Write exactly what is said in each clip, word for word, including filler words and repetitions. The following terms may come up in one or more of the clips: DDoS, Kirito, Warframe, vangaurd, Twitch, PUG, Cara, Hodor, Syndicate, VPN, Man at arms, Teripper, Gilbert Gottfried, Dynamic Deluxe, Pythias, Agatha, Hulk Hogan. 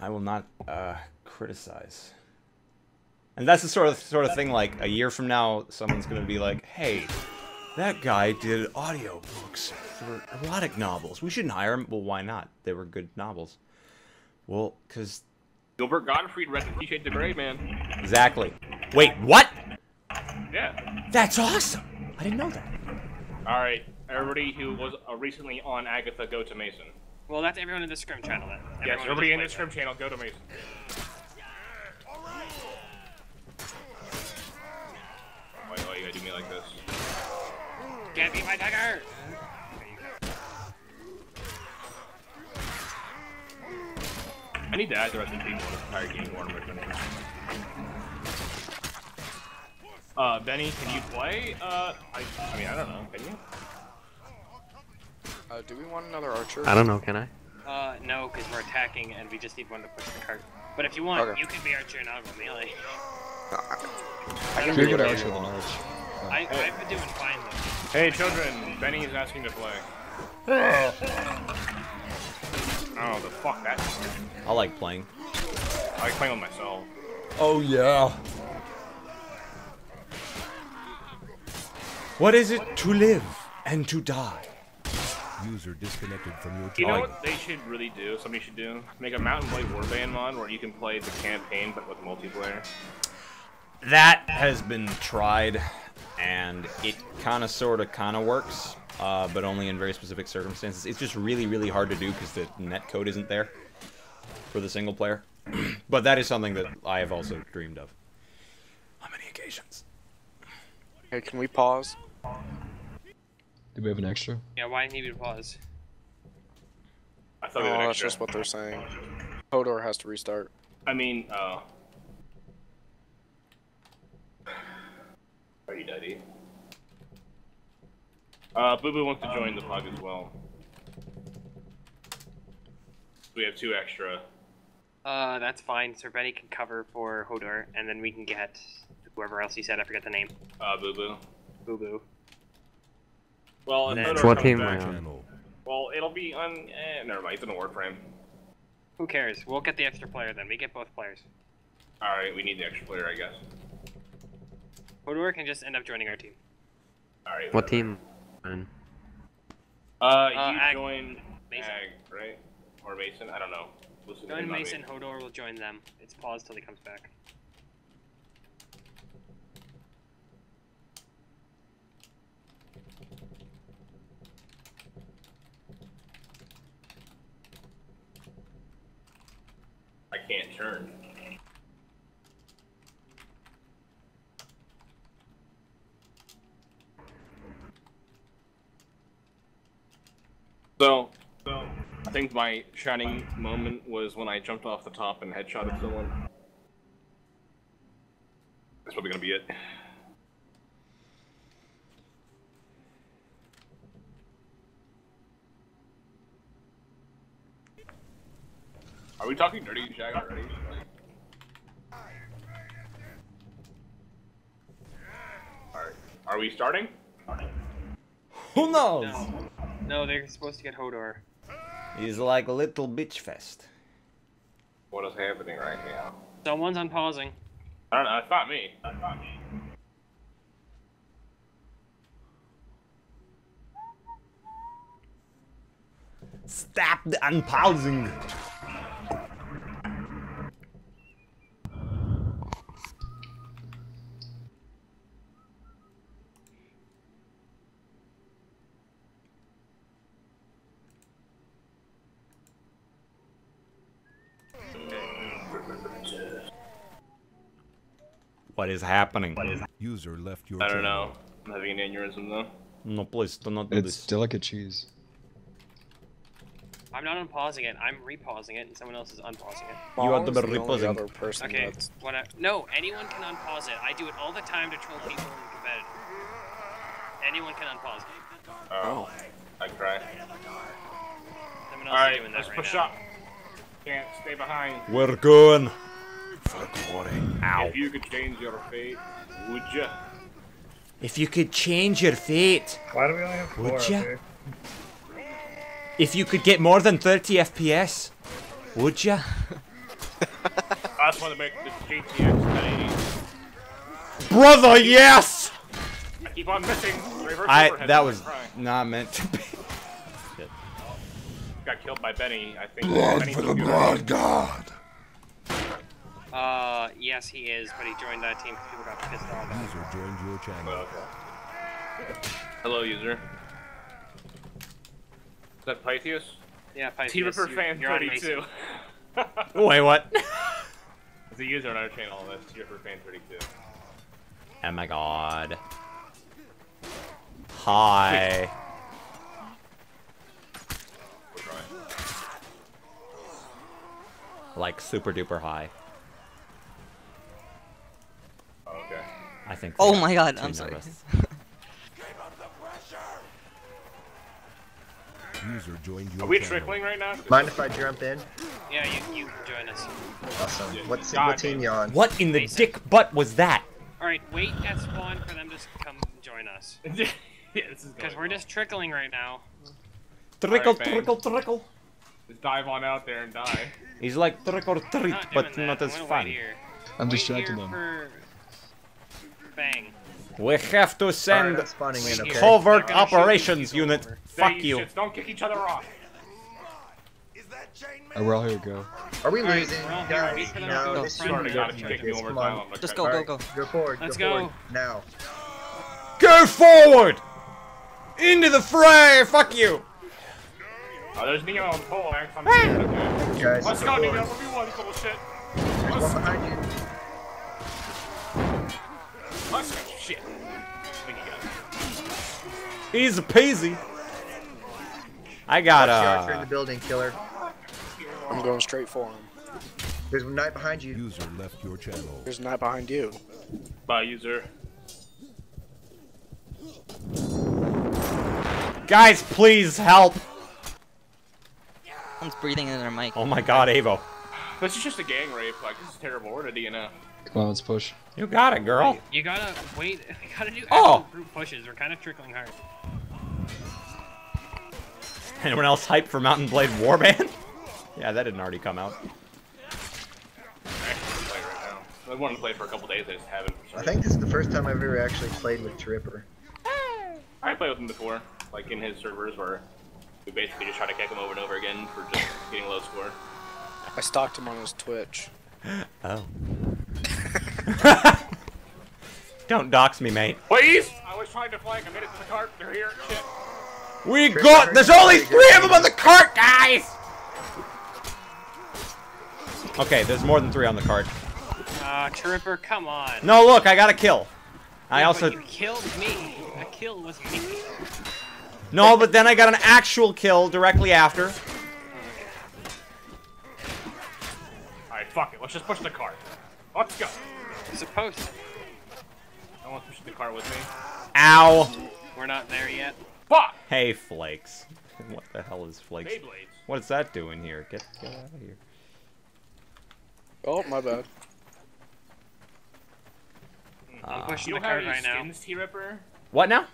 I will not uh, criticize. And that's the sort of sort of thing. Like a year from now, someone's gonna be like, "Hey, that guy did audiobooks for erotic novels. We shouldn't hire him." Well, why not? They were good novels. Well, because Gilbert Gottfried read the T-Shade the Grey Man. Exactly. Wait, what? Yeah. That's awesome. I didn't know that. All right, everybody who was recently on Agatha, go to Mason. Well, that's everyone in the Scrim channel. Then. Everyone yes, everybody in the Scrim channel, go to Mason. Wait, why you gotta do me like this? Can't beat my dagger! I need to add the rest of the people in this entire game more. Uh, Benny, can you play? Uh, I, I mean, I don't know. Can you? Uh, do we want another archer? I don't know, can I? Uh, no, because we're attacking and we just need one to push the cart. But if you want, okay. You can be archer and I'll go melee. Uh, I, I can do archer than arch. Uh, I, hey. I've been doing fine though. Hey children, Benny is asking to play. Oh, the fuck that shit. I like playing. I like playing with myself. Oh yeah. What is it to live and to die? User disconnected from your. You know what they should really do? Somebody should do make a Mountain Blade Warband mod where you can play the campaign but with multiplayer. That has been tried, and it kind of, sort of, kind of works, uh, but only in very specific circumstances. It's just really, really hard to do because the netcode isn't there for the single player. But that is something that I have also dreamed of on many occasions. Hey, can we pause? Do we have an extra? Yeah, why need to pause? I thought oh, we had an that's extra. Just what they're saying. Hodor has to restart. I mean, oh. Uh... Are you daddy? Uh, Boo Boo wants to join um, the pug as well. We have two extra. Uh, that's fine. Sir Benny can cover for Hodor, and then we can get whoever else he said. I forget the name. Uh, Boo Boo. Boo Boo. Well, if Hodor what team back, well, it'll be on. Eh, never mind. It's in a Warframe. Who cares? We'll get the extra player then. We get both players. All right, we need the extra player, I guess. Hodor can just end up joining our team. All right. What whatever. Team? Uh, uh you Ag join Mason, Ag, right? Or Mason? I don't know. Listen join Mason. Lobby. Hodor will join them. It's paused till he comes back. I can't turn. So, so, I think my shining moment was when I jumped off the top and headshotted someone. That's probably gonna be it. Are we talking dirty shag already? Alright. Are we starting? Who knows? No. No, they're supposed to get Hodor. He's like a little bitch fest. What is happening right now? Someone's unpausing. I don't know, it's not me. It's not me. Stop the unpausing! What is happening? What is user left your I don't know. I'm having an aneurysm though. No, please do not do it's this. It's delicate cheese. I'm not unpausing it. I'm repausing it, and someone else is unpausing it. Well, you are the repausing other person. Okay. What I, no, anyone can unpause it. I do it all the time to troll people in competitive. Anyone can unpause it. Oh, I cry. Someone else all right, is doing that let's right push now. Up. Can't stay behind. We're going. Ow. If you could change your fate, would you? If you could change your fate, why do we only have four? Would you? If you could get more than thirty F P S, would ya? I just want to make the G T X ten eighty. Brother, yes! I keep on missing. Reverse I that was not meant to be. Shit. Got killed by Benny, I think. Blood Benny's for the blood god. Uh, yes, he is, but he joined that team because people got pissed off. User joined your channel. Oh, okay. Hello, user. Is that Pythias? Yeah, Pythias. Teripper Fan thirty-two. Wait, what? There's a user on our channel that's Teripper Fan thirty-two. Oh my god. Hi. We're trying. Like super duper high. Okay. I think. Oh my god, I'm sorry. User joined you. Are we trickling right now? Mind if I jump in? Yeah, you, you can join us. Awesome. Yeah, what, God, what team you on? What in the Basic. dick butt was that? Alright, wait at spawn for them to come join us. Because yeah, we're on. just trickling right now. Trickle, right, trickle, trickle. Just dive on out there and die. He's like trick or treat, not but that. not as fun. I'm distracting them. For... Bang. We have to send right, okay. covert operations unit. Over. Fuck you. you. Shits, don't kick each other off. Oh, we're all here to go. Are we losing? Right, no, we no, no. This sure got to kick me over time. Just go, go, go. Go forward. Let's go. Forward. Now. Go forward! Into the fray! Fuck you! Oh, there's Neo on pole. I'm here. Okay. Guys, let's go, Neo. one v one, bullshit. There's one behind you. Let's go. Shit. Easy peasy. I got uh. You're in the building, killer. I'm going straight for him. There's a knight behind you. User left your channel. There's a knight behind you. Bye, user. Guys, please help. Someone's breathing in their mic. Oh my god, Avo. This is just a gang rape. Like, this is terrible. We're at a D N F. Come on, let's push. You got it, girl. You gotta wait. You gotta do oh. group pushes. We're kind of trickling hard. Anyone else hyped for Mountain Blade Warband? Yeah, that didn't already come out. I actually play right now. I wanted to play for a couple days. I just haven't. I think this is the first time I've ever actually played with Teripper. I played with him before, like in his servers where we basically just try to kick him over and over again for just getting low score. I stalked him on his Twitch. Oh. Don't dox me, mate. Please! I was trying to flank. I made it to the cart. They're here. Shit. We Trigger got- There's only three of them on the cart, guys! Okay, there's more than three on the cart. Uh, Teripper, come on. No, look, I got a kill. Yeah, I also- you killed me. A kill was me. No, but then I got an actual kill directly after. Alright, fuck it. Let's just push the cart. Let's go. It's a post. I want to push the cart with me. Ow. We're not there yet. Fuck! Hey, Flakes. What the hell is Flakes? What is that doing here? Get, get out of here. Oh, my bad. I'm pushing uh, the card right now. Skins, what now?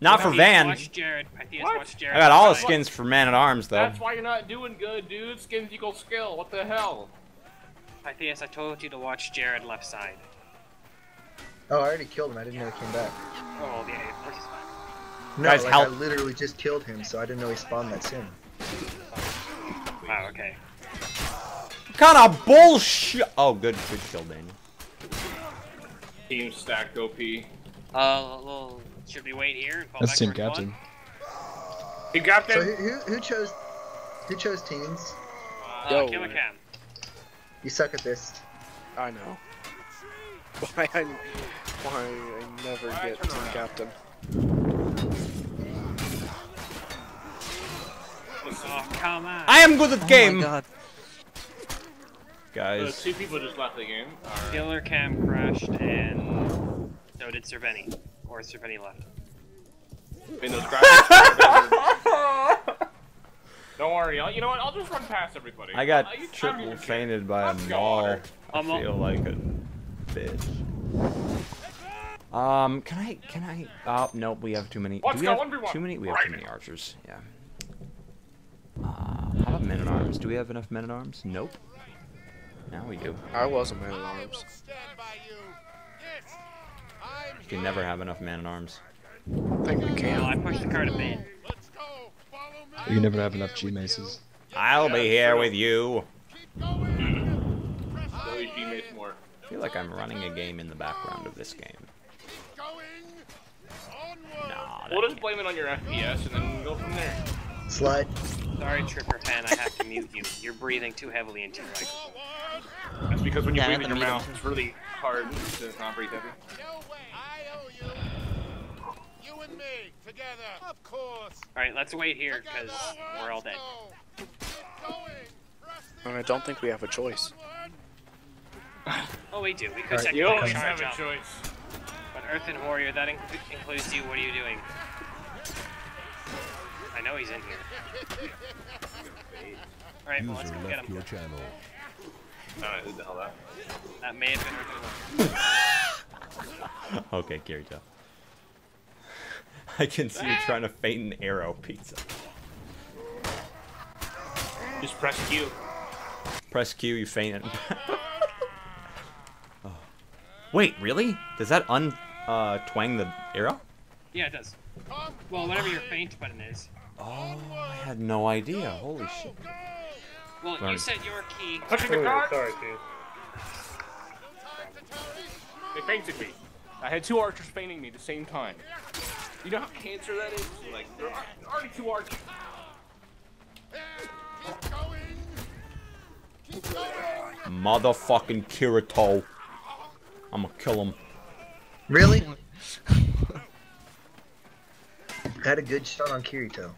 Not for Van. Watch Jared. What? Watch Jared. I got all the skins for Man-at-Arms, though. That's why you're not doing good, dude. Skins equal skill. What the hell? Pythias, I told you to watch Jared left side. Oh, I already killed him. I didn't know he came back. Oh, yeah, of course he's fine. No, guys, like help. I literally just killed him, so I didn't know he spawned that soon. Wow, okay. What kind of bullshit! Oh, good, good kill, Daniel. Team stacked O P. Uh, well, should we wait here? And fall That's back team captain. One? Team captain. So who, who, who chose? Who chose teams? Uh, Yo, Kim Cam. You suck at this. I know. Why I, why I never right, get team around. captain. Oh, come on. I am good at oh game. God. Guys. So two people just left the game. Right. Killer Cam crashed, and so did Cerveni. Or Cerveni left. Don't worry. I'll, you know what? I'll just run past everybody. I got I triple fainted by Let's a Gnar. I um, feel like a bitch. Um, can I? Can I? Oh, nope. We have too many. Let's do we go, have one too many. We have right. too many archers. Yeah. Uh, how about men-at-arms? Do we have enough men-at-arms? Nope. Now we do. I was a man-at-arms. You can never have enough man-at-arms. I think we can. Oh, I pushed the car to bed. You can never have enough G-maces. I'll be here with you. I feel like I'm running a game in the background of this game. Nah, we'll just blame it on your F P S and then we'll go from there. Slide. Sorry, TeripperFan, I have to mute you. You're breathing too heavily into your microphone. That's because when you breathe in your mouth, it's really hard to not breathe heavy. You and me together, of course. All right, let's wait here because we're all dead. I don't think we have a choice. Oh, we do. We could right, you always have a choice. But Earthen Warrior, that in includes you. What are you doing? I know he's in here. All right, well, let's go get him. Alright, who the hell that? That may have been Earthen Warrior. Okay, Kirito. I can see you trying to feint an arrow, pizza. Just press Q. Press Q, you feint it. Oh. Wait, really? Does that un uh, twang the arrow? Yeah, it does. Well, whatever your feint button is. Oh, I had no idea. Holy shit. Well, sorry. You said your key. Touching the card? Sorry, dude. They feinted me. I had two archers feinting me at the same time. You know how cancer that is? Like, there are already two archers. Keep going. Keep going. Motherfucking Kirito. I'ma kill him. Really? Had a good shot on Kirito.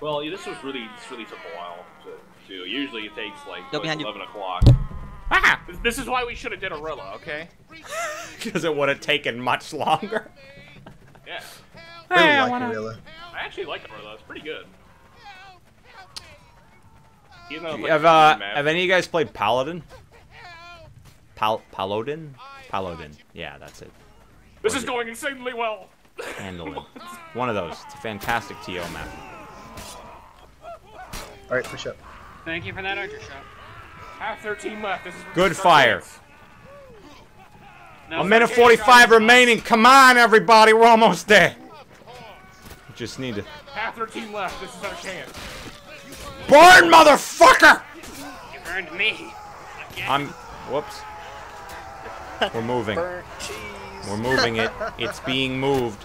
Well, yeah, this was really, this really took a while to do. Usually it takes like, like eleven o'clock. Ah! This is why we should have did Arilla, okay? Because it would have taken much longer. Yeah. Really hey, like I, wanna... Arilla. I actually like Arilla. It's pretty good. You know, like, have, uh, have any of you guys played Paladin? Pal Paladin? Paladin. Yeah, that's it. This is going insanely well. Handle it. One of those. It's a fantastic T O map. All right, push up. Thank you for that archer shot. Half thirteen left. This is good fire. No, a minute forty-five remaining. Come on, everybody. We're almost there. Just need to. Half thirteen left. This is our chance. Burn, motherfucker! You burned me. Again. I'm. Whoops. We're moving. We're moving it. It's being moved.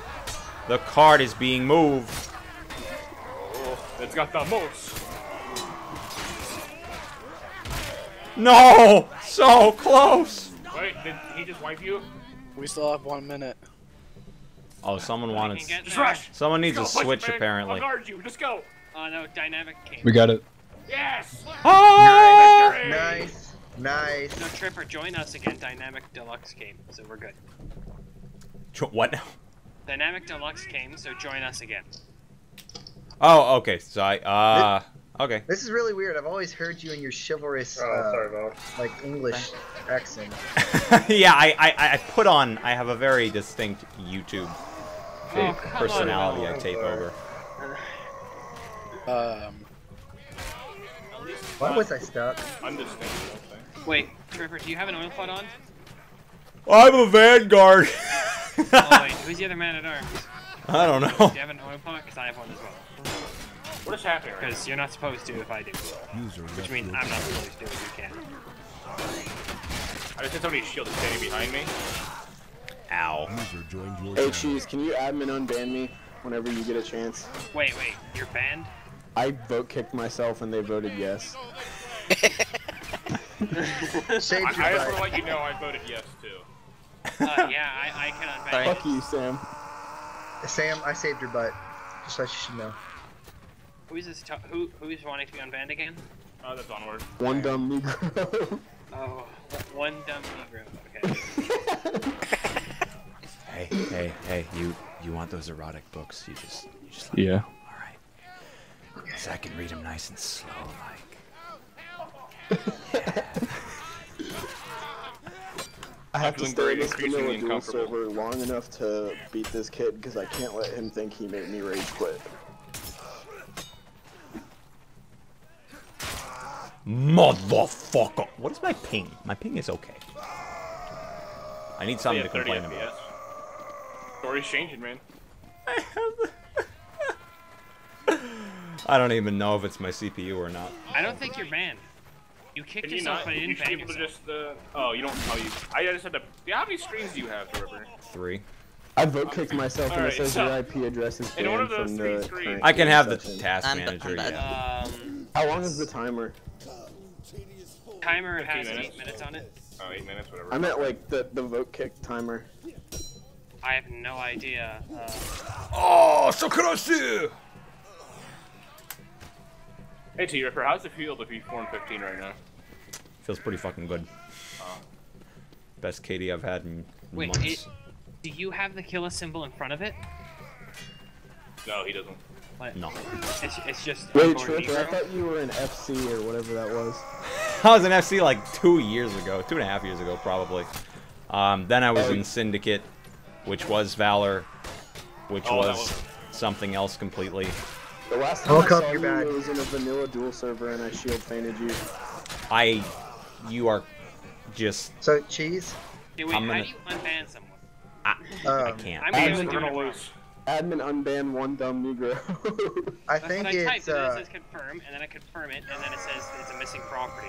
The card is being moved. Oh, it's got the most. No! So close! Wait, did he just wipe you? We still have one minute. Oh, someone wanted... Just rush! Someone needs a switch, apparently. I'll guard you. Just go! Oh, no, dynamic came. We got it. Yes! Oh! Nice! Nice! No, Tripper, join us again. Dynamic Deluxe came, so we're good. What now? Dynamic Deluxe came, so join us again. Oh, okay. So I, uh... Okay. This is really weird. I've always heard you in your chivalrous, uh, oh, sorry, bro. like English accent. Yeah, I, I, I put on. I have a very distinct YouTube oh, personality. On, I tape over. Um. Why was I stuck? I'm distinct. Wait, Tripper, do you have an oil flood on? I'm a vanguard. Oh wait, who's the other man at arms? I don't know. Do you have an oil flood? Because I have one as well. What is happening? Because you're not supposed to if I do. Which means I'm not supposed to if you can. I just had somebody's shield is standing behind me. Ow. Hey, Cheese, can you admin unban me whenever you get a chance? Wait, wait, you're banned? I vote kicked myself and they voted yes. I just want to let you know I voted yes too. Uh, yeah, I, I can unban Sorry. Fuck you, Sam. Sam, I saved your butt. Just so you should know. Who's this? Who who's wanting to be unbanned again? Oh, that's onward. One dumb Negro. Oh, one dumb Negro. Okay. Hey, hey, hey! You you want those erotic books? You just you just. Like yeah. Them. All right. So I can read them nice and slow, like. Yeah. I have to stay in this vanilla duel server long enough to beat this kid because I can't let him think he made me rage quit. Motherfucker! What is my ping? My ping is okay. I need something yeah, to complain F P S. About. Story's changing, man. I have the... I don't even know if it's my C P U or not. I don't think you're banned. You kicked Can yourself, but you didn't ban yourself. Just, uh, oh, you don't know you... I just had to... Yeah, how many streams do you have, Teripper? Three. I vote kicked myself and it says your I P address is banned from the current. I can have the task manager, yeah. Um, How long is the timer? Timer has eight minutes on it. Oh, eight minutes, whatever. I meant like the, the vote kick timer. I have no idea. Uh... Oh, so close to you! Hey, Teripper, how's it feel to be four and fifteen right now? Feels pretty fucking good. Oh. Best K D I've had in Wait, months. It... Do you have the killer symbol in front of it? No, he doesn't. What? No. It's, it's just... Wait, Teripper, I thought you were an F C or whatever that was. I was an F C like two years ago. Two and a half years ago, probably. Um, then I was oh. in Syndicate, which was Valor, which oh, was, was something else completely. The last time I'll I saw you, back. It was in a vanilla duel server and I shield fainted you. I... You are... Just... So, cheese? Hey, wait, I'm how gonna... do you unban someone? I, um, I can't. I'm admin, gonna, gonna lose. Admin unban one dumb Negro. I That's think what I it's. Uh, and then it says confirm, and then I confirm it, and then it says it's a missing property.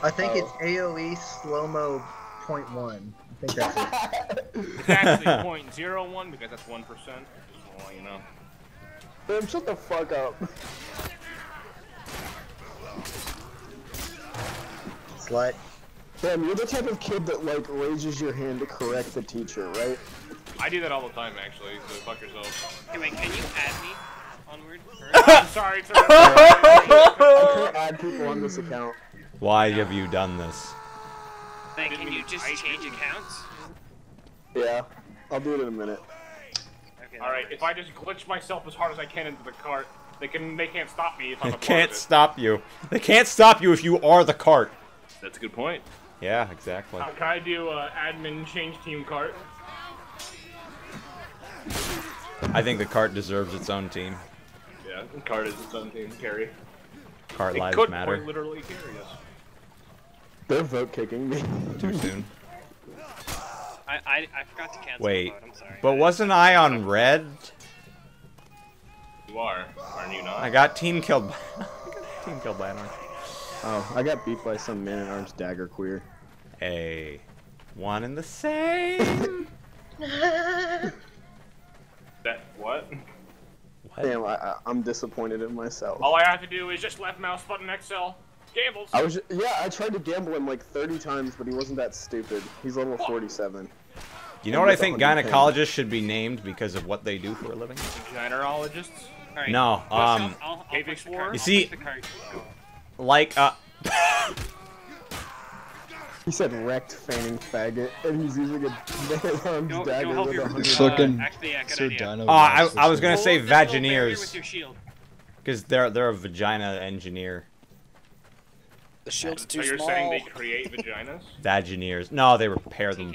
I think oh. it's A O E slow mo point one. I think that's it. It's actually point zero one because that's one percent. Just want you know. Damn, shut the fuck up. Slut. Damn, you're the type of kid that, like, raises your hand to correct the teacher, right? I do that all the time, actually, so fuck yourself. Hey, wait, can you add me onward? I'm sorry, sorry. I can't add people on this account. Why no. have you done this? Like, can you just change accounts? Yeah, I'll do it in a minute. Okay, alright, if I just glitch myself as hard as I can into the cart, they, can, they can't stop me if I'm a part of it. They can't stop you. They can't stop you if you are the cart. That's a good point. Yeah, exactly. Uh, can I do uh, admin change team cart? I think the cart deserves its own team. Yeah, the cart is its own team. Carry. Cart it lives could matter. Could literally carry us. They're vote kicking me. Too soon. I, I I forgot to cancel. Wait, I'm sorry. But wasn't I on red? You are, aren't you not? I got team killed. By I got team killed by an orange. Oh, I got beat by some man-at-arms dagger queer. Hey, one and the same. That what? What? Damn, I, I, I'm disappointed in myself. All I have to do is just left mouse button X L. Gambles. I was, yeah, I tried to gamble him like thirty times, but he wasn't that stupid. He's level what? forty-seven. You know what I think gynecologists should be named because of what they do for a living? Gynerologists? All right. No. Um. I'll, I'll push the cart. You see. Like, uh... He said wrecked feigning faggot, and he's using a man-at-arms no, dagger no with a hundred... Fucking... Uh, actually, yeah, good idea. Oh, I, I was gonna say vagineers. Because they're, they're a vagina engineer. The shield's too small. So you're saying they create vaginas? Vagineers. No, they repair them.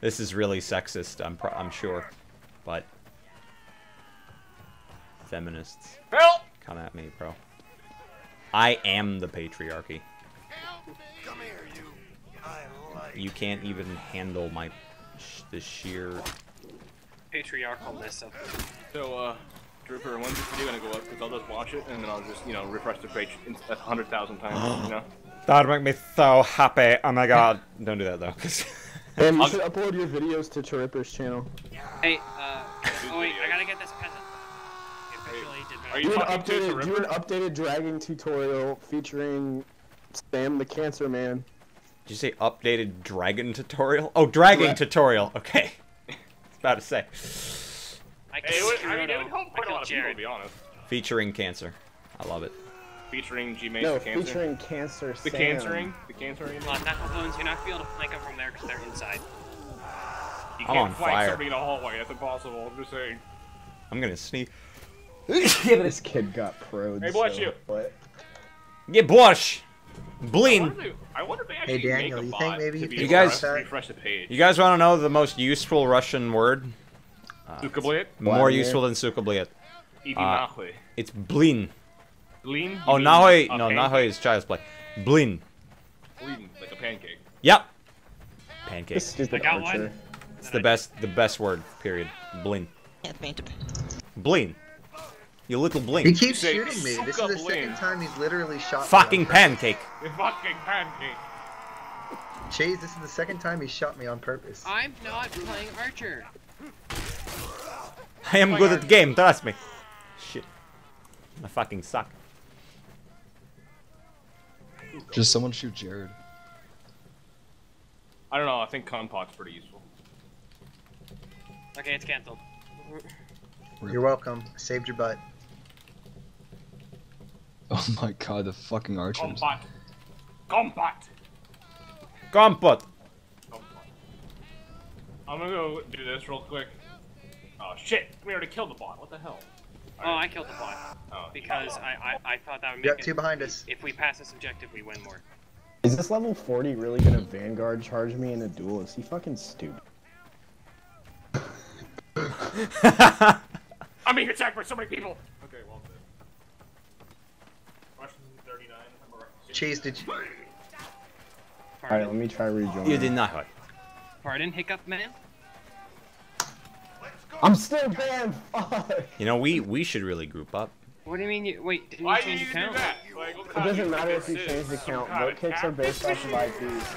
This is really sexist, I'm, pro I'm sure. But... Feminists. Help! Come at me, bro. I am the patriarchy. Come here, you. I like you can't even handle my sh the sheer patriarchalness of it. So, uh, Teripper, when's this video gonna go up? Because I'll just watch it and then I'll just, you know, refresh the page a hundred thousand times. You know? That'd make me so happy. Oh my god! Don't do that though. Damn, you should upload your videos to Teripper's channel. Hey, uh, oh wait, I gotta get this peasant. Are you do, an updated, do an updated dragon tutorial featuring Spam the Cancer Man. Did you say updated dragon tutorial? Oh, dragon Dra tutorial. Okay. I was about to say. I can hey, I mean, it would help quite a lot of people, to be honest. Featuring cancer. I love it. Featuring G-Maze no, cancer. featuring cancer The Sam. cancering? The cancering? Come on, knucklebones, you're not be able to flank them from there because they're inside. You I'm can't on flank fire. somebody in a hallway. That's impossible. I'm just saying. I'm going to sneak... Yeah, this kid got pro'd. Hey, Bush, so, you. But... Yeah, Bush. Bleen. I wonder if they actually hey, Daniel, make a you think maybe you, you guys refresh the page. You guys want to know the most useful Russian word? Uh, Sukabliet? More Blanir. useful than Sukabliet. Uh, it's Bleen. Bleen? Oh, Nahoy. No, Nahoy is child's play. Blin. Bleeding like a pancake. Yep. Pancake. I got one. It's the best, the best word. Period. Blin. Yeah, Blin. You little blink. He keeps shooting me. This is the second time he's literally shot me. Fucking pancake. Fucking pancake. Chase, this is the second time he shot me on purpose. I'm not playing Archer. I am good at the game, trust me. Shit. I fucking suck. Just someone shoot Jared. I don't know, I think Compact's pretty useful. Okay, it's cancelled. You're welcome. I saved your butt. Oh my god, the fucking archers. Compat! Compat! Compat! I'm gonna go do this real quick. Oh shit, we already killed the bot, what the hell? Right. Oh, I killed the bot. Oh, because I, I I thought that would make it, two behind us. If we pass this objective, we win more. Is this level forty really gonna Vanguard charge me in a duel? Is he fucking stupid? I'm being attacked by so many people! Okay, well done. Russian thirty-nine, I'm alright. Chase, did you... Alright, let me try rejoining. You did not hook. Pardon, hiccup man? I'm still banned! Fuck! You know, we, we should really group up. What do you mean you... Wait, didn't you change the count? Like, it doesn't matter if you change the count. Vote kicks are based off of I Ps.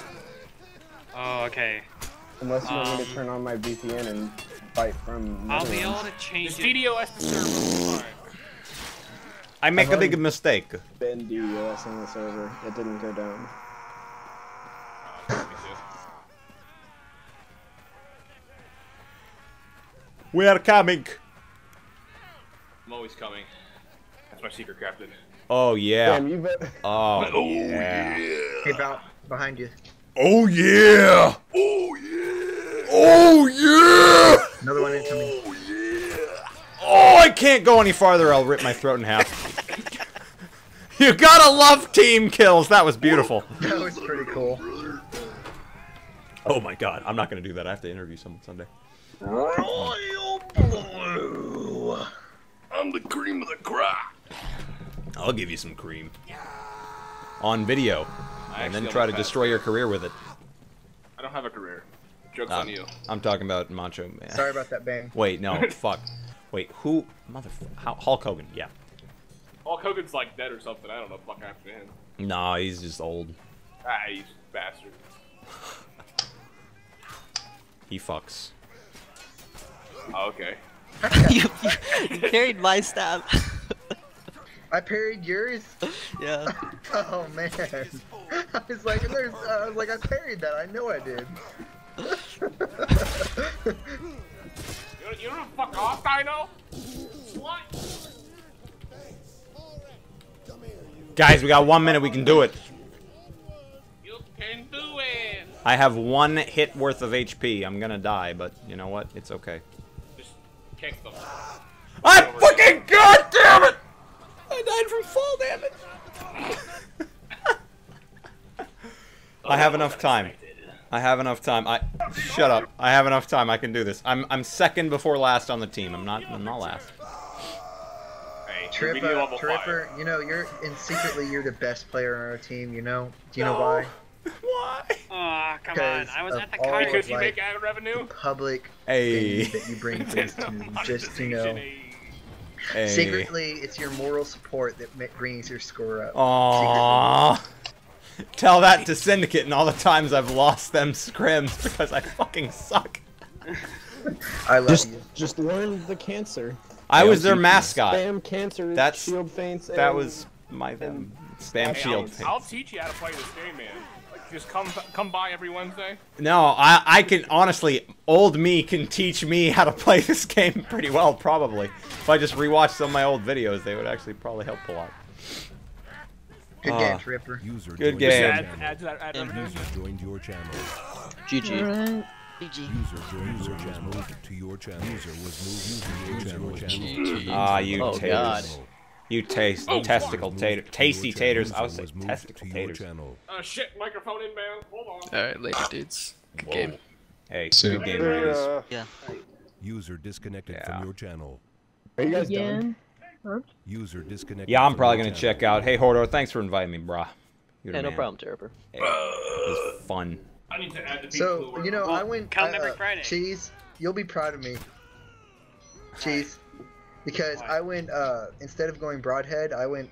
Oh, okay. Unless you um, want me to turn on my V P N and... From I'll be able to change the DDoS server. I make I've a big mistake. Been DDoSing the server. It didn't go down. We are coming. I'm always coming. That's my secret, Captain. Oh yeah. Damn, you bet. Oh, oh yeah. yeah. Hey, Val, behind you. Oh yeah. Oh yeah. Oh yeah. Another one incoming. Oh, yeah. Oh, I can't go any farther. I'll rip my throat in half. You gotta love team kills. That was beautiful. That was pretty cool. Oh my god. I'm not gonna do that. I have to interview someone someday. Royal Blue. I'm the cream of the crop. I'll give you some cream. On video. I and then try to destroy your career with it. I don't have a career. Joke's um, on you. I'm talking about Macho Man. Sorry about that bang. Wait, no, fuck. Wait, who? Motherfucker. Hulk Hogan, yeah. Hulk Hogan's like dead or something. I don't know what the fuck happened to him. Nah, he's just old. Ah, he's just a bastard. He fucks. Oh, okay. you, you, you parried my stab. I parried yours? Yeah. Oh, man. I was like, there's, uh, I was like, I parried that. I know I did. you, don't, you don't fuck off, Dino? What? Guys, we got one minute. We can do it. You can do it. I have one hit worth of H P. I'm gonna die, but you know what? It's okay. Just kick them. I fucking goddamn it! I died from fall damage. I have enough time. I have enough time. I shut up. I have enough time. I can do this. I'm I'm second before last on the team. I'm not I'm not last. Hey, Teripper, Teripper, you know you're and secretly you're the best player on our team. You know? Do you no. know why? Why? Ah, oh, come on. I was at the car because you make ad revenue. Public. Hey. That you bring to this team, just you know. Hey. Secretly, it's your moral support that brings your score up. Aww. Secretly. Tell that to Syndicate and all the times I've lost them scrims because I fucking suck. I love just, you. Just learn the cancer. I was their mascot. Spam cancer, That's, shield feints, That and, was my them. Spam hey, shield feints. I'll teach you how to play this game, man. Like, just come come by every Wednesday. No, I, I can honestly, old me can teach me how to play this game pretty well, probably. If I just rewatched some of my old videos, they would actually probably help a lot. Good game, Teripper. User Good game. Add, add to that, add mm-hmm. User joined your channel. G G. G G. User joined to your channel. User was moved to your channel. Ah, you oh, taters. God. You taste oh, testicle tater, tasty taters. I would say testicle taters. Uh, shit, microphone in, man. Hold on. All right, later, dudes. Good Whoa. game. Hey, good game, ladies. Yeah. User disconnected yeah. from your channel. Are you guys yeah. done? User disconnected. Yeah, I'm probably gonna check out. Hey, Hordor, thanks for inviting me, brah. You're yeah, no man. problem, Teripper. Hey, it was fun. I need to add the people so, who you know, well, I went. Count uh, every Friday. Cheese, you'll be proud of me. Cheese, because Why? I went. Uh, instead of going broadhead, I went.